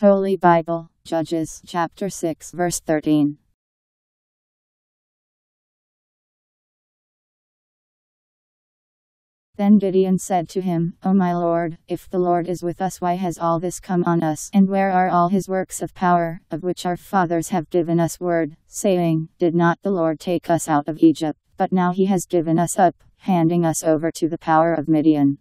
Holy Bible, Judges chapter 6 verse 13. Then Gideon said to him, O my Lord, if the Lord is with us, why has all this come on us? And where are all his works of power, of which our fathers have given us word, saying, Did not the Lord take us out of Egypt? But now he has given us up, handing us over to the power of Midian.